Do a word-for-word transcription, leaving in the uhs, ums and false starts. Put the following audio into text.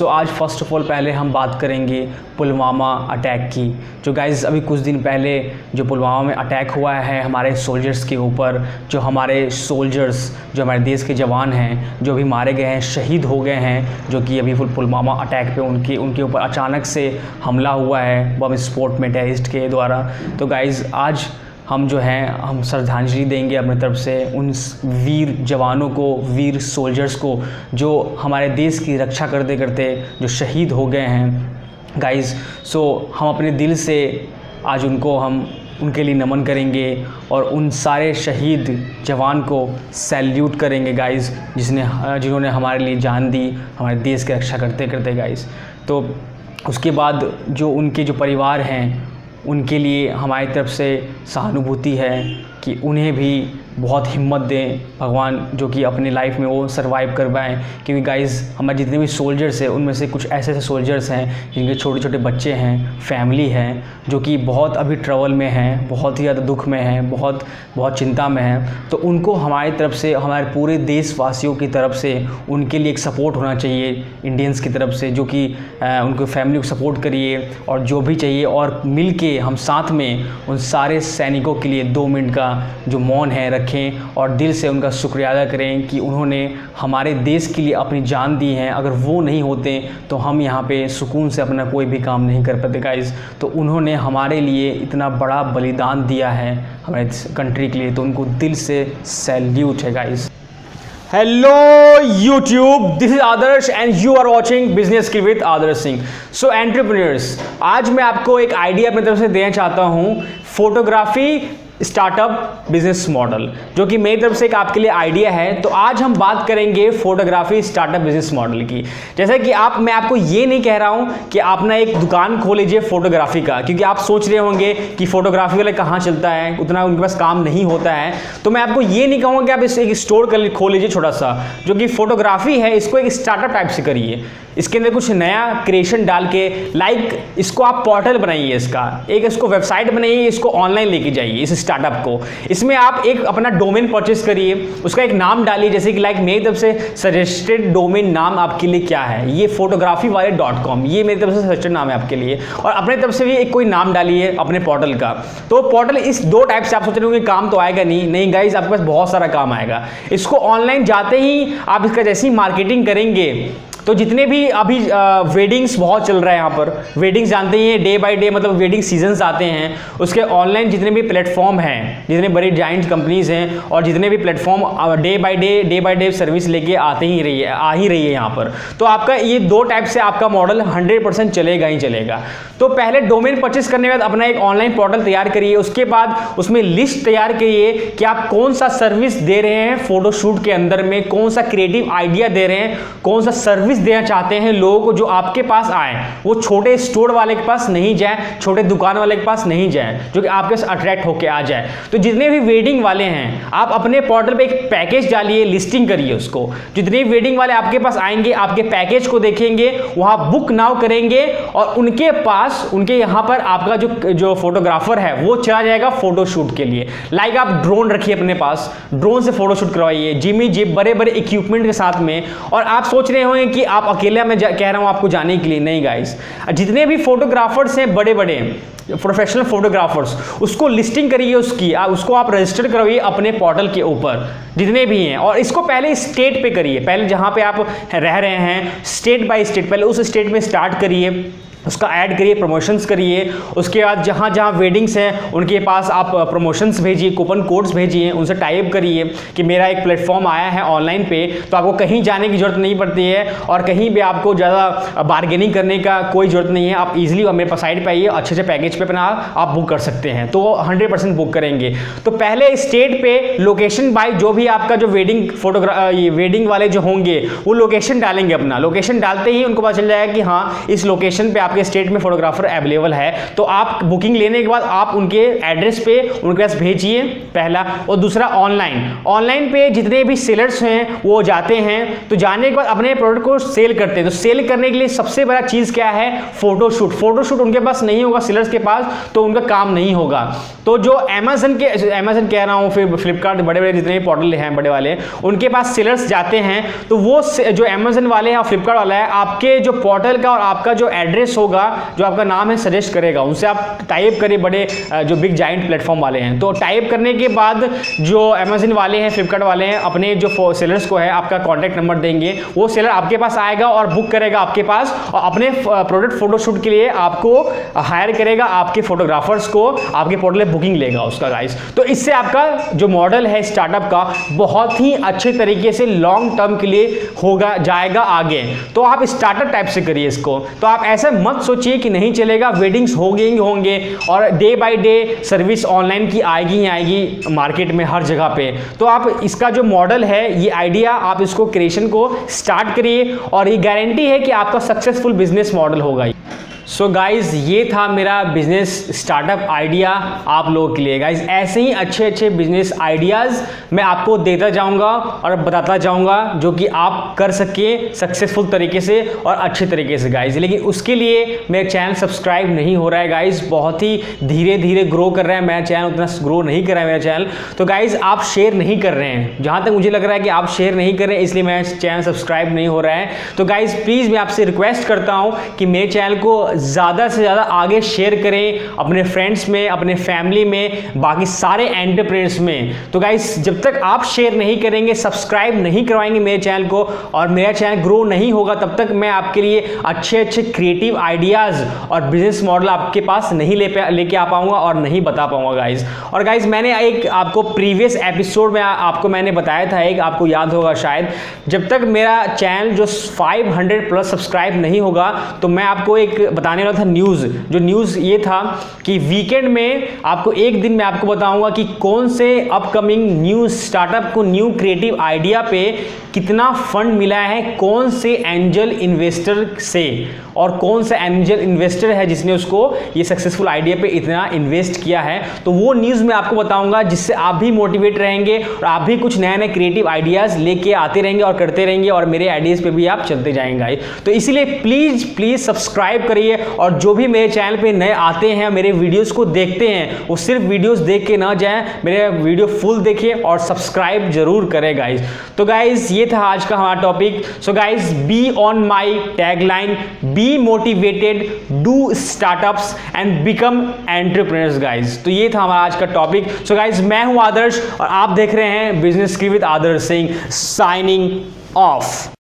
सो आज first of all पहले हम बात करेंगे पुलवामा अटैक की। जो गाइज़ अभी कुछ दिन पहले जो पुलवामा में अटैक हुआ है हमारे सोल्जर्स के ऊपर, जो हमारे सोल्जर्स जो हमारे देश के जवान हैं जो अभी मारे गए हैं, शहीद हो गए हैं, जो कि अभी पुलवामा अटैक पे उनके उनके ऊपर अचानक से हमला हुआ है बम विस्फोट में टेररिस्ट के द्वारा। तो गाइज़ आज हम जो हैं हम श्रद्धांजलि देंगे अपनी तरफ से उन वीर जवानों को, वीर सोल्जर्स को जो हमारे देश की रक्षा करते करते जो शहीद हो गए हैं। गाइज़ सो हम अपने दिल से आज उनको हम उनके लिए नमन करेंगे और उन सारे शहीद जवान को सैल्यूट करेंगे गाइज़, जिसने जिन्होंने हमारे लिए जान दी हमारे देश की रक्षा करते करते गाइज़। तो उसके बाद जो उनके जो परिवार हैं उनके लिए हमारी तरफ से सहानुभूति है कि उन्हें भी बहुत हिम्मत दें भगवान, जो कि अपने लाइफ में वो सर्वाइव कर पाएँ। क्योंकि गाइज़ हमारे जितने भी सोल्जर्स हैं उनमें से कुछ ऐसे ऐसे सोल्जर्स हैं जिनके छोटे छोटे बच्चे हैं, फैमिली हैं, जो कि बहुत अभी ट्रबल में हैं, बहुत ही ज़्यादा दुख में हैं, बहुत बहुत चिंता में हैं। तो उनको हमारी तरफ से, हमारे पूरे देशवासियों की तरफ से उनके लिए एक सपोर्ट होना चाहिए इंडियंस की तरफ से, जो कि उनको फैमिली को सपोर्ट करिए और जो भी चाहिए, और मिल के हम साथ में उन सारे सैनिकों के लिए दो मिनट का जो मौन है रखें और दिल से उनका शुक्रिया अदा करें कि उन्होंने हमारे देश के लिए अपनी जान दी है। अगर वो नहीं होते तो हम यहाँ पे सुकून से अपना कोई भी काम नहीं कर पाते गाइज़। तो उन्होंने हमारे लिए इतना बड़ा बलिदान दिया है हमारे कंट्री के लिए, तो उनको दिल से सैल्यूट है guys. Hello YouTube, this is Adarsh and you are watching business की with Adarsh Singh. So entrepreneurs, आज मैं आपको एक आइडिया अपनी तरफ से देना चाहता हूँ, फोटोग्राफी स्टार्टअप बिजनेस मॉडल, जो कि मेरी तरफ से एक आपके लिए आइडिया है। तो आज हम बात करेंगे फोटोग्राफी स्टार्टअप बिजनेस मॉडल की। जैसे कि आप, मैं आपको ये नहीं कह रहा हूँ कि आप ना एक दुकान खोल लीजिए फोटोग्राफी का, क्योंकि आप सोच रहे होंगे कि फोटोग्राफी वाले कहाँ चलता है, उतना उनके पास काम नहीं होता है। तो मैं आपको ये नहीं कहूँगा कि आप इस एक स्टोर कर खोल लीजिए छोटा सा, जो कि फोटोग्राफी है इसको एक स्टार्टअप टाइप से करिए, इसके अंदर कुछ नया क्रिएशन डाल के, लाइक इसको आप पोर्टल बनाइए, इसका एक इसको वेबसाइट बनाइए, इसको ऑनलाइन लेके जाइए इस स्टार्टअप को। इसमें आप एक अपना डोमेन परचेस करिए, उसका एक नाम डालिए, जैसे कि लाइक मेरी तरफ से सजेस्टेड डोमेन नाम आपके लिए क्या है, ये फोटोग्राफी वाले डॉट कॉम, ये मेरी तरफ से सजेस्टेड नाम है आपके लिए। और अपने तरफ से भी एक कोई नाम डालिए अपने पोर्टल का। तो पोर्टल इस दो टाइप से, आप सोच रहे होंगे काम तो आएगा नहीं, नहीं गाइज आपके पास बहुत सारा काम आएगा। इसको ऑनलाइन जाते ही आप इसका जैसे ही मार्केटिंग करेंगे, तो जितने भी अभी आ, वेडिंग्स बहुत चल रहा है यहाँ पर, वेडिंग्स जानते ही हैं, डे बाय डे मतलब वेडिंग सीजन्स आते हैं, उसके ऑनलाइन जितने भी प्लेटफॉर्म हैं, जितने बड़ी जाइंट कंपनीज़ हैं और जितने भी platform day by day day by day service लेके आते ही रही है आ ही रही है यहाँ पर। तो आपका ये दो टाइप से आपका मॉडल हंड्रेड परसेंट चलेगा ही चलेगा। तो पहले डोमेन परचेस करने के बाद अपना एक ऑनलाइन पोर्टल तैयार करिए, उसके बाद उसमें लिस्ट तैयार करिए कि आप कौन सा सर्विस दे रहे हैं फोटोशूट के अंदर में, कौन सा क्रिएटिव आइडिया दे रहे हैं, कौन सा सर्विस देना चाहते हैं लोगों को जो आपके पास आए। वो छोटे स्टोर वाले के पास नहीं जाए, छोटे दुकान वाले के पास नहीं जाए, जो कि आपके पास अट्रैक्ट होकर आ जाए। तो जितने भी वेडिंग वाले हैं आप अपने पोर्टल पे एक पैकेज डालिए, लिस्टिंग करिए उसको, जितने भी वेडिंग वाले आपके पास आएंगे आपके पैकेज को देखेंगे, वहां बुक नाउ करेंगे और उनके पास, उनके यहां पर आपका जो जो फोटोग्राफर है वो चला जाएगा फोटोशूट के लिए। लाइक आप ड्रोन रखिए अपने पास, ड्रोन से फोटोशूट करवाइए, जिमी जिप बड़े बड़े इक्विपमेंट के साथ में। और आप सोच रहे होंगे कि आप अकेले, मैं कह रहा हूं आपको जाने के लिए नहीं गाइस, जितने भी फोटोग्राफर्स हैं बड़े बड़े प्रोफेशनल फोटोग्राफर्स, उसको लिस्टिंग करिए उसकी, आ, उसको आप रजिस्टर करवाइए अपने पोर्टल के ऊपर जितने भी हैं। और इसको पहले स्टेट पे करिए, पहले जहां पे आप रह रहे हैं स्टेट बाय स्टेट, पहले उस स्टेट में स्टार्ट करिए, उसका ऐड करिए, प्रमोशंस करिए। उसके बाद जहाँ जहाँ वेडिंग्स हैं उनके पास आप प्रमोशंस भेजिए, कूपन कोड्स भेजिए, उनसे टाइप करिए कि मेरा एक प्लेटफॉर्म आया है ऑनलाइन पे, तो आपको कहीं जाने की ज़रूरत नहीं पड़ती है और कहीं भी आपको ज़्यादा बार्गेनिंग करने का कोई ज़रूरत नहीं है। आप इजीली मेरे पास साइट पर आइए, अच्छे से पैकेज पर अपना आप बुक कर सकते हैं, तो हंड्रेड परसेंट बुक करेंगे। तो पहले स्टेट पर लोकेशन बाय, जो भी आपका जो वेडिंग फोटोग्रा वेडिंग वाले जो होंगे वो लोकेशन डालेंगे अपना, लोकेशन डालते ही उनको पता चल जाएगा कि हाँ इस लोकेशन पर आपके स्टेट में फोटोग्राफर अवेलेबल है, तो आप बुकिंग लेने के बाद आप उनके एड्रेस पे उनके पास भेजिए पहला, और दूसरा ऑनलाइन ऑनलाइन पे जितने भी सेलर्स हैं वो जाते हैं, तो जाने के बाद अपने प्रोडक्ट को सेल करते हैं। तो सेल करने के लिए सबसे बड़ा चीज़ क्या है, फोटोशूट। फोटोशूट उनके पास नहीं होगा सेलर्स के पास, तो उनका काम नहीं होगा। तो जो अमेजन के अमेजन कह रहा हूँ, फिर फ्लिपकार्ट, बड़े बड़े जितने भी पोर्टल हैं बड़े वाले, उनके पास सेलर्स जाते हैं, तो वो जो अमेजन वाले हैं और फ्लिपकार्ट वाला है, आपके जो पोर्टल का और आपका जो एड्रेस होगा, जो आपका नाम है सजेस्ट करेगा, उनसे आप टाइप करें। बड़े जो बिग जाइंट प्लेटफॉर्म वाले हैं, तो टाइप करने के बाद जो अमेजन वाले हैं, फ्लिपकार्ट वाले हैं, अपने जो सेलर्स को है आपका कॉन्टैक्ट नंबर देंगे, वो सेलर आपके पास आएगा और बुक करेगा आपके पास, और अपने प्रोडक्ट फोटोशूट के लिए आपको हायर करेगा, आपके फोटोग्राफर्स को आपके पोर्टल पर बुकिंग लेगा उसका, गाइस। तो इससे आपका जो मॉडल है स्टार्टअप का बहुत ही अच्छे तरीके से लॉन्ग टर्म के लिए होगा, जाएगा आगे। तो आप स्टार्टअप टाइप से करिए इसको। तो आप ऐसे मत सोचिए कि नहीं चलेगा, वेडिंग्स होंगे ही होंगे, और day by day service online की आएगी ही आएगी मार्केट में हर जगह पे। तो आप इसका जो मॉडल है, ये आइडिया, आप इसको क्रिएशन को स्टार्ट करिए, और ये गारंटी है कि आपका सक्सेसफुल बिजनेस मॉडल होगा। सो so गाइज़, ये था मेरा बिजनेस स्टार्टअप आइडिया आप लोगों के लिए। गाइज़, ऐसे ही अच्छे अच्छे बिजनेस आइडियाज़ मैं आपको देता जाऊंगा और बताता जाऊंगा, जो कि आप कर सकें सक्सेसफुल तरीके से और अच्छे तरीके से, गाइज़। लेकिन उसके लिए मेरा चैनल सब्सक्राइब नहीं हो रहा है, गाइज़। बहुत ही धीरे धीरे ग्रो कर रहा है मेरा चैनल, उतना ग्रो नहीं कर रहा है मेरा चैनल। तो गाइज़, आप शेयर नहीं कर रहे हैं, जहाँ तक मुझे लग रहा है कि आप शेयर नहीं कर रहे हैं, इसलिए मेरा चैनल सब्सक्राइब नहीं हो रहा है। तो गाइज़, प्लीज़ मैं आपसे रिक्वेस्ट करता हूँ कि मेरे चैनल को ज़्यादा से ज़्यादा आगे शेयर करें, अपने फ्रेंड्स में, अपने फैमिली में, बाकी सारे एंटरप्रेन्योर्स में। तो गाइस, जब तक आप शेयर नहीं करेंगे, सब्सक्राइब नहीं करवाएंगे मेरे चैनल को, और मेरा चैनल ग्रो नहीं होगा, तब तक मैं आपके लिए अच्छे अच्छे क्रिएटिव आइडियाज़ और बिजनेस मॉडल आपके पास नहीं ले लेके आ पाऊँगा और नहीं बता पाऊँगा, गाइज़। और गाइज़, मैंने एक आपको प्रीवियस एपिसोड में आपको मैंने बताया था, एक आपको याद होगा शायद, जब तक मेरा चैनल जो फाइव हंड्रेड प्लस सब्सक्राइब नहीं होगा, तो मैं आपको एक बताने वाला था न्यूज़। जो न्यूज़ ये था कि वीकेंड में आपको, एक दिन में आपको बताऊंगा कि कौन से अपकमिंग न्यू स्टार्टअप को, न्यू क्रिएटिव आइडिया पे कितना फंड मिला है, कौन से एंजल इन्वेस्टर से, और कौन सा एंजल इन्वेस्टर है जिसने उसको ये सक्सेसफुल आइडिया पे इतना इन्वेस्ट किया है। तो वो न्यूज़ मैं आपको बताऊंगा, जिससे आप भी मोटिवेट रहेंगे और आप भी कुछ नए नए क्रिएटिव आइडियाज़ लेके आते रहेंगे और करते रहेंगे, और मेरे आइडियाज़ पे भी आप चलते जाएंगे। तो इसीलिए प्लीज़ प्लीज़ सब्सक्राइब करिए, और जो भी मेरे चैनल पे नए आते हैं, मेरे वीडियोज़ को देखते हैं, वो सिर्फ वीडियोज़ देख के ना जाएँ, मेरे वीडियो फुल देखिए और सब्सक्राइब जरूर करें, गाइज़। तो गाइज़, ये था आज का हमारा topic. So guys, be on my tagline, be motivated, do startups and become entrepreneurs, guys. तो ये था हमारा आज का टॉपिक। सो गाइज, मैं हूं आदर्श और आप देख रहे हैं बिजनेस की with Adarsh Singh, signing of.